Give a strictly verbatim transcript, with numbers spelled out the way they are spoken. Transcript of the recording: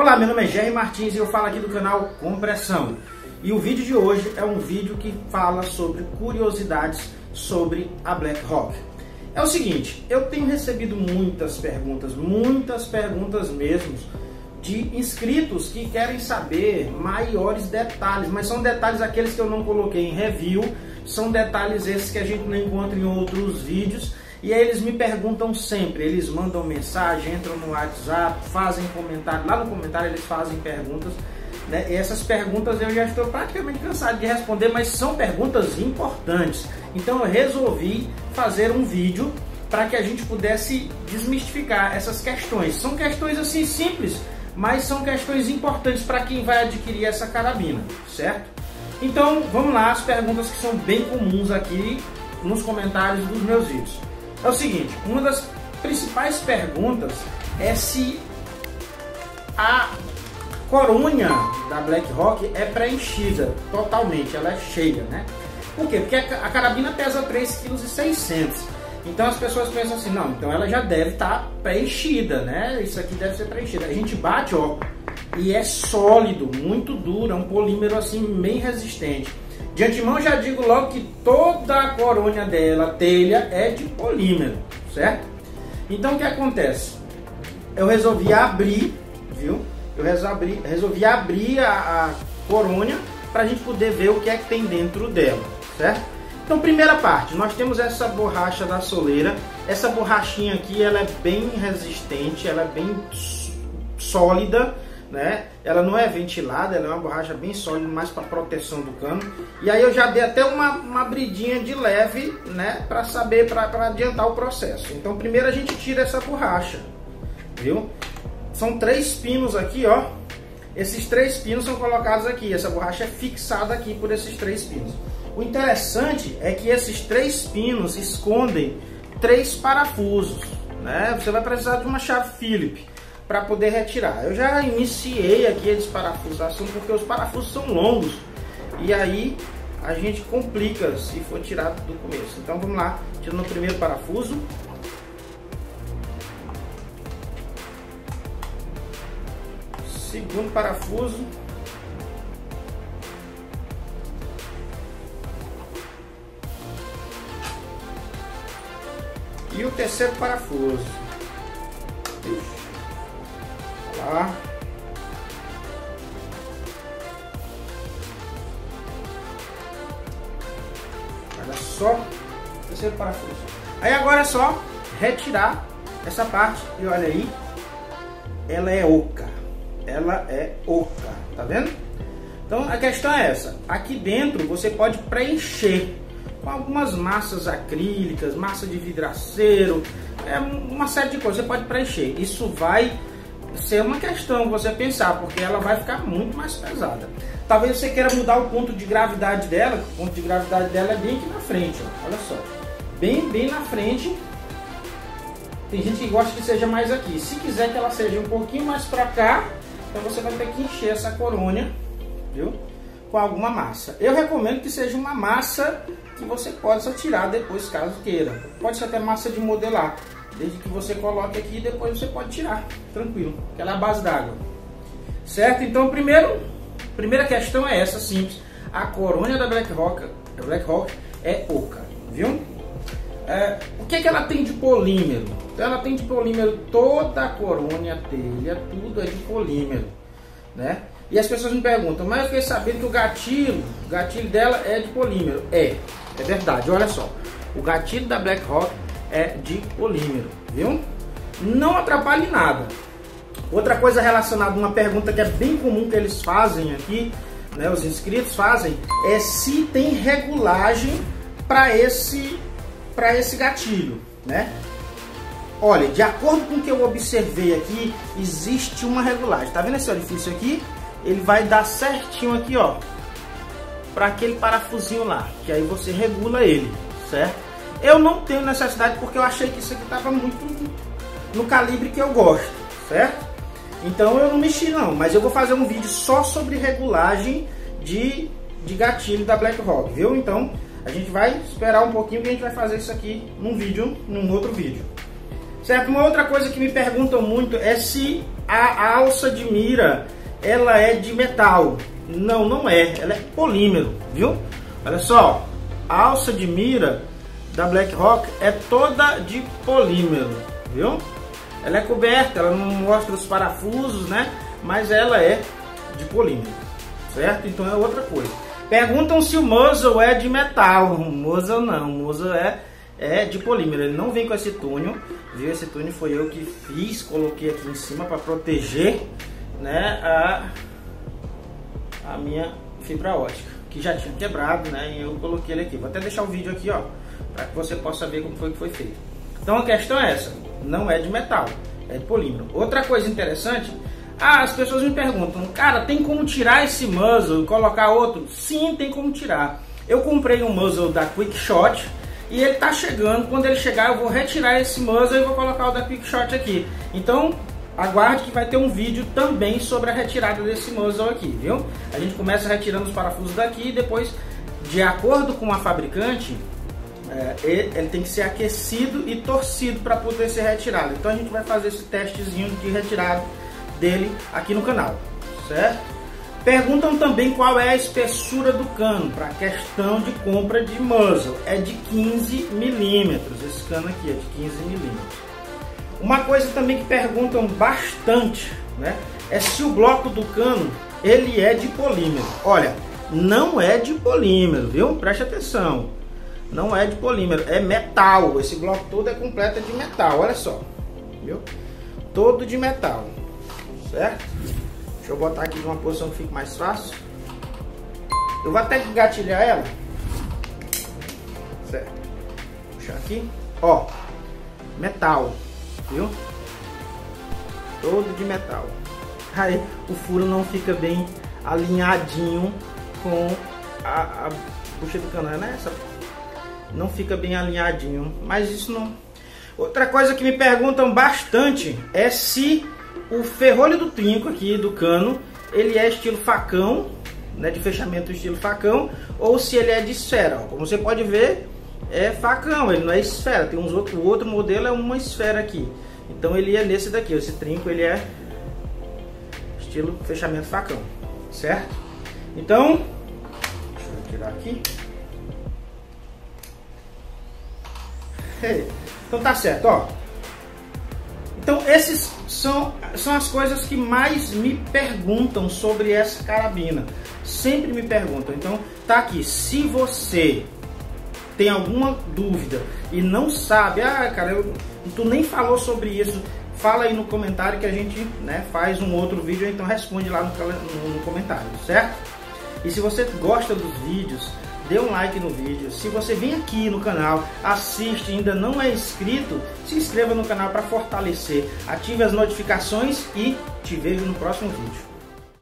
Olá, meu nome é Jerry Martins e eu falo aqui do canal Compressão. E o vídeo de hoje é um vídeo que fala sobre curiosidades sobre a Black Hawk. É o seguinte, eu tenho recebido muitas perguntas, muitas perguntas mesmo, de inscritos que querem saber maiores detalhes, mas são detalhes aqueles que eu não coloquei em review, são detalhes esses que a gente não encontra em outros vídeos. E aí eles me perguntam sempre, eles mandam mensagem, entram no WhatsApp, fazem comentário, lá no comentário eles fazem perguntas, né? E essas perguntas eu já estou praticamente cansado de responder, mas são perguntas importantes. Então eu resolvi fazer um vídeo para que a gente pudesse desmistificar essas questões. São questões assim simples, mas são questões importantes para quem vai adquirir essa carabina, certo? Então vamos lá, as perguntas que são bem comuns aqui nos comentários dos meus vídeos. É o seguinte, uma das principais perguntas é se a coronha da Black Hawk é preenchida totalmente, ela é cheia, né? Por quê? Porque a carabina pesa três vírgula seis quilos. Então as pessoas pensam assim, não, então ela já deve estar preenchida, né? Isso aqui deve ser preenchida. A gente bate, ó, e é sólido, muito duro, é um polímero assim bem resistente. De antemão já digo logo que toda a coronha dela, a telha, é de polímero, certo? Então o que acontece? Eu resolvi abrir, viu? Eu resolvi, resolvi abrir a, a coronha para a gente poder ver o que é que tem dentro dela, certo? Então primeira parte, nós temos essa borracha da soleira. Essa borrachinha aqui, ela é bem resistente, ela é bem sólida, né? Ela não é ventilada, ela é uma borracha bem sólida, mais para proteção do cano. E aí eu já dei até uma, uma abridinha de leve, né? Para saber, para adiantar o processo. Então primeiro a gente tira essa borracha, viu? São três pinos aqui, ó. Esses três pinos são colocados aqui. Essa borracha é fixada aqui por esses três pinos. O interessante é que esses três pinos escondem três parafusos, né? Você vai precisar de uma chave Phillips para poder retirar. Eu já iniciei aqui a desparafusação porque os parafusos são longos e aí a gente complica se for tirado do começo. Então vamos lá, tirando o primeiro parafuso. Segundo parafuso. E o terceiro parafuso. Ixi. Tá. Olha só, terceiro parafuso. Aí agora é só retirar essa parte e olha aí, ela é oca, ela é oca, tá vendo? Então a questão é essa. Aqui dentro você pode preencher com algumas massas acrílicas, massa de vidraceiro, é uma série de coisas. Você pode preencher. Isso vai ser uma questão você pensar, porque ela vai ficar muito mais pesada. Talvez você queira mudar o ponto de gravidade dela. O ponto de gravidade dela é bem aqui na frente, ó. Olha só, bem bem na frente. Tem gente que gosta que seja mais aqui. Se quiser que ela seja um pouquinho mais para cá, então você vai ter que encher essa coronha, viu, com alguma massa. Eu recomendo que seja uma massa que você possa tirar depois, caso queira. Pode ser até massa de modelar, desde que você coloque aqui e depois você pode tirar, tranquilo, que ela é a base d'água, certo? Então primeiro, primeira questão é essa, simples. A coronha da Black Hawk, da Black Hawk é oca, viu? É, o que, é que ela tem de polímero? Então ela tem de polímero toda a coronha, telha, tudo é de polímero, né? E as pessoas me perguntam, mas eu fiquei sabendo que o gatilho, o gatilho dela é de polímero. É, é verdade, olha só, o gatilho da Black Hawk é de polímero, viu? Não atrapalhe nada. Outra coisa relacionada a uma pergunta que é bem comum que eles fazem aqui, né, os inscritos fazem, é se tem regulagem para esse, para esse gatilho, né? Olha, de acordo com o que eu observei aqui, existe uma regulagem. Tá vendo esse orifício aqui? Ele vai dar certinho aqui, ó, para aquele parafusinho lá, que aí você regula ele, certo? Eu não tenho necessidade porque eu achei que isso aqui estava muito no calibre que eu gosto, certo? Então eu não mexi não, mas eu vou fazer um vídeo só sobre regulagem de, de gatilho da Black Hawk, viu? Então a gente vai esperar um pouquinho que a gente vai fazer isso aqui num vídeo, num outro vídeo, certo? Uma outra coisa que me perguntam muito é se a alça de mira ela é de metal. Não, não é, ela é polímero, viu? Olha só, a alça de mira da Black Hawk é toda de polímero, viu? Ela é coberta, ela não mostra os parafusos, né? Mas ela é de polímero, certo? Então é outra coisa. Perguntam se o muzzle é de metal. O muzzle não, o muzzle é, é de polímero. Ele não vem com esse túnel, viu? Esse túnel foi eu que fiz, coloquei aqui em cima para proteger, né, a, a minha fibra ótica, que já tinha quebrado, né? E eu coloquei ele aqui. Vou até deixar o vídeo aqui, ó, para que você possa ver como foi que foi feito. Então a questão é essa, não é de metal, é de polímero. Outra coisa interessante, ah, as pessoas me perguntam, cara, tem como tirar esse muzzle e colocar outro? Sim, tem como tirar. Eu comprei um muzzle da Quickshot e ele tá chegando. Quando ele chegar, eu vou retirar esse muzzle e vou colocar o da Quickshot aqui. Então aguarde que vai ter um vídeo também sobre a retirada desse muzzle aqui, viu? A gente começa retirando os parafusos daqui e depois, de acordo com a fabricante, é, ele, ele tem que ser aquecido e torcido para poder ser retirado. Então a gente vai fazer esse testezinho de retirada dele aqui no canal, certo? Perguntam também qual é a espessura do cano para questão de compra de muzzle. É de quinze milímetros, esse cano aqui é de quinze milímetros. Uma coisa também que perguntam bastante, né, é se o bloco do cano ele é de polímero. Olha, não é de polímero, viu? Preste atenção. Não é de polímero, é metal. Esse bloco todo é completo de metal, olha só. Viu? Todo de metal, certo? Deixa eu botar aqui numa posição que fique mais fácil. Eu vou até gatilhar ela. Certo. Puxar aqui. Ó, metal. Viu? Todo de metal. Aí o furo não fica bem alinhadinho com a, a bucha do cano, né? Essa não fica bem alinhadinho, mas isso não. Outra coisa que me perguntam bastante é se o ferrolho do trinco aqui do cano ele é estilo facão, né? De fechamento estilo facão, ou se ele é de esfera. Como você pode ver, é facão, ele não é esfera. Tem uns outro, o outro modelo é uma esfera aqui. Então ele é nesse daqui. Esse trinco ele é estilo fechamento facão, certo? Então, deixa eu tirar aqui. Então tá certo, ó. Então esses são, são as coisas que mais me perguntam sobre essa carabina. Sempre me perguntam. Então tá aqui, se você tem alguma dúvida e não sabe, ah, cara, eu, tu nem falou sobre isso, fala aí no comentário que a gente, né, faz um outro vídeo, então responde lá no, no, no comentário, certo? E se você gosta dos vídeos, dê um like no vídeo. Se você vem aqui no canal, assiste e ainda não é inscrito, se inscreva no canal para fortalecer, ative as notificações e te vejo no próximo vídeo.